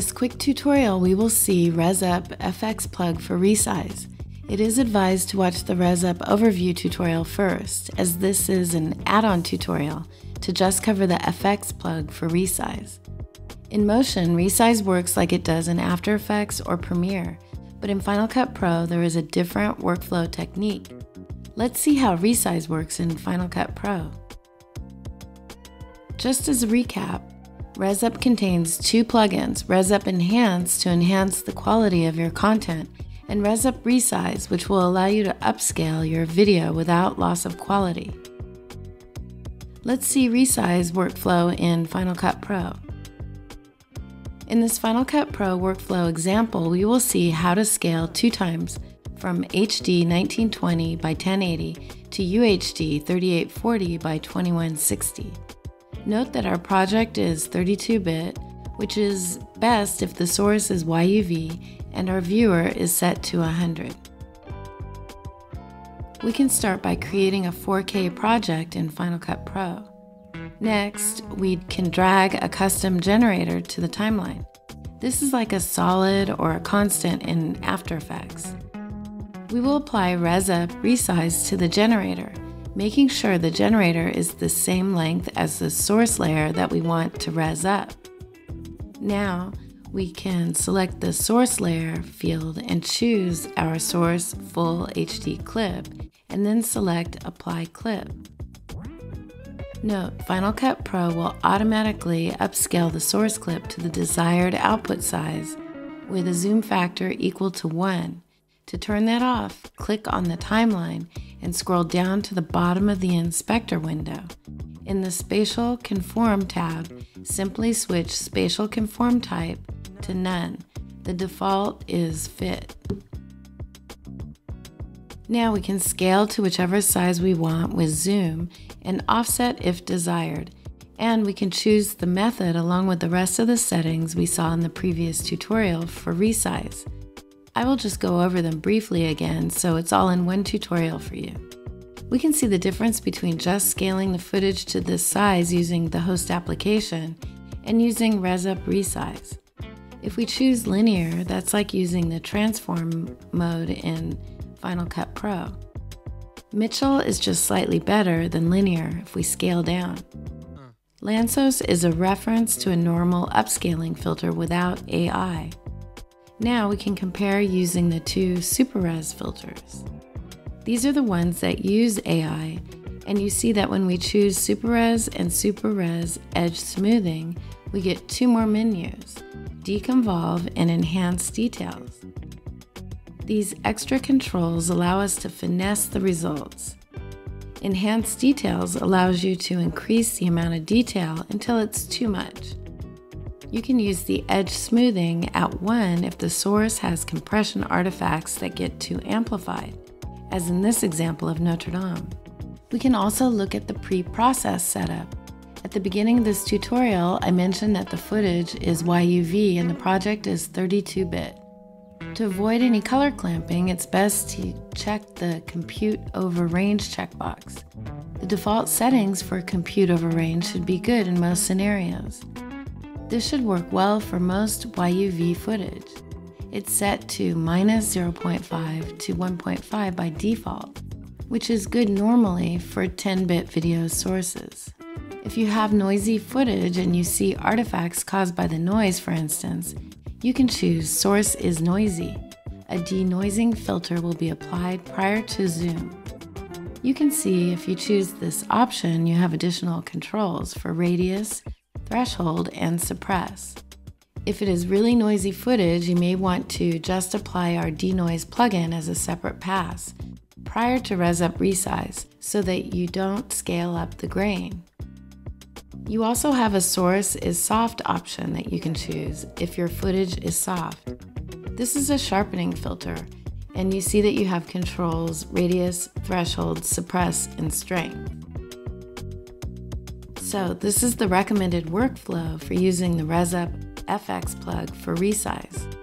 this quick tutorial, we will see REZup FX plug for resize. It is advised to watch the REZup overview tutorial first, as this is an add-on tutorial to just cover the FX plug for resize. In Motion, resize works like it does in After Effects or Premiere, but in Final Cut Pro, there is a different workflow technique. Let's see how resize works in Final Cut Pro. Just as a recap, REZup contains two plugins, REZup Enhance to enhance the quality of your content, and REZup Resize, which will allow you to upscale your video without loss of quality. Let's see resize workflow in Final Cut Pro. In this Final Cut Pro workflow example, we will see how to scale 2x from HD 1920 by 1080 to UHD 3840 by 2160. Note that our project is 32-bit, which is best if the source is YUV and our viewer is set to 100. We can start by creating a 4K project in Final Cut Pro. Next, we can drag a custom generator to the timeline. This is like a solid or a constant in After Effects. We will apply REZup Resize to the generator, making sure the generator is the same length as the source layer that we want to res up. Now, we can select the source layer field and choose our source full HD clip, and then select Apply Clip. Note, Final Cut Pro will automatically upscale the source clip to the desired output size with a zoom factor equal to 1. To turn that off, click on the timeline and scroll down to the bottom of the inspector window. In the Spatial Conform tab, simply switch Spatial Conform Type to None. The default is Fit. Now we can scale to whichever size we want with zoom and offset if desired, and we can choose the method along with the rest of the settings we saw in the previous tutorial for resize. I will just go over them briefly again, so it's all in one tutorial for you. We can see the difference between just scaling the footage to this size using the host application and using REZup Resize. If we choose linear, that's like using the transform mode in Final Cut Pro. Mitchell is just slightly better than linear if we scale down. Lanczos is a reference to a normal upscaling filter without AI. Now we can compare using the two SuperRes filters. These are the ones that use AI, and you see that when we choose SuperRes and SuperRes Edge Smoothing, we get two more menus, Deconvolve and Enhance Details. These extra controls allow us to finesse the results. Enhance Details allows you to increase the amount of detail until it's too much. You can use the edge smoothing at 1 if the source has compression artifacts that get too amplified, as in this example of Notre Dame. We can also look at the pre-process setup. At the beginning of this tutorial, I mentioned that the footage is YUV and the project is 32-bit. To avoid any color clamping, it's best to check the Compute Over Range checkbox. The default settings for Compute Over Range should be good in most scenarios. This should work well for most YUV footage. It's set to -0.5 to 1.5 by default, which is good normally for 10-bit video sources. If you have noisy footage and you see artifacts caused by the noise, for instance, you can choose Source is Noisy. A denoising filter will be applied prior to zoom. You can see if you choose this option, you have additional controls for radius, threshold, and suppress. If it is really noisy footage, you may want to just apply our denoise plugin as a separate pass prior to REZup Resize so that you don't scale up the grain. You also have a source is soft option that you can choose if your footage is soft. This is a sharpening filter, and you see that you have controls, radius, threshold, suppress, and strength. So this is the recommended workflow for using the REZup FX plug for resize.